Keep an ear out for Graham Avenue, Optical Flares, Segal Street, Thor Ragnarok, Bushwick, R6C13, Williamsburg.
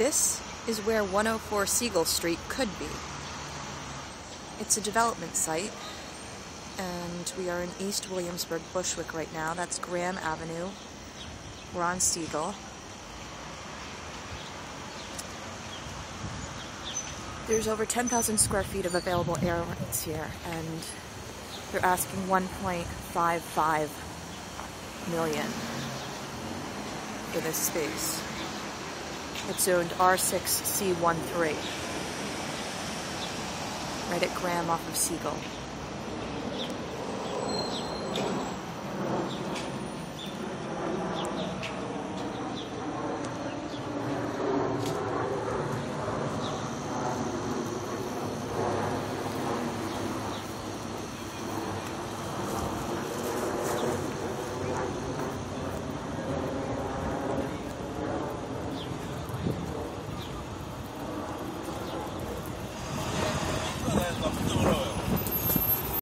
This is where 104 Segal Street could be. It's a development site, and we are in East Williamsburg, Bushwick right now. That's Graham Avenue. We're on Segal. There's over 10,000 square feet of available air rights here, and they're asking $1.55 million for this space. It's zoned R6C13, right at Graham off of Segal. Gracias.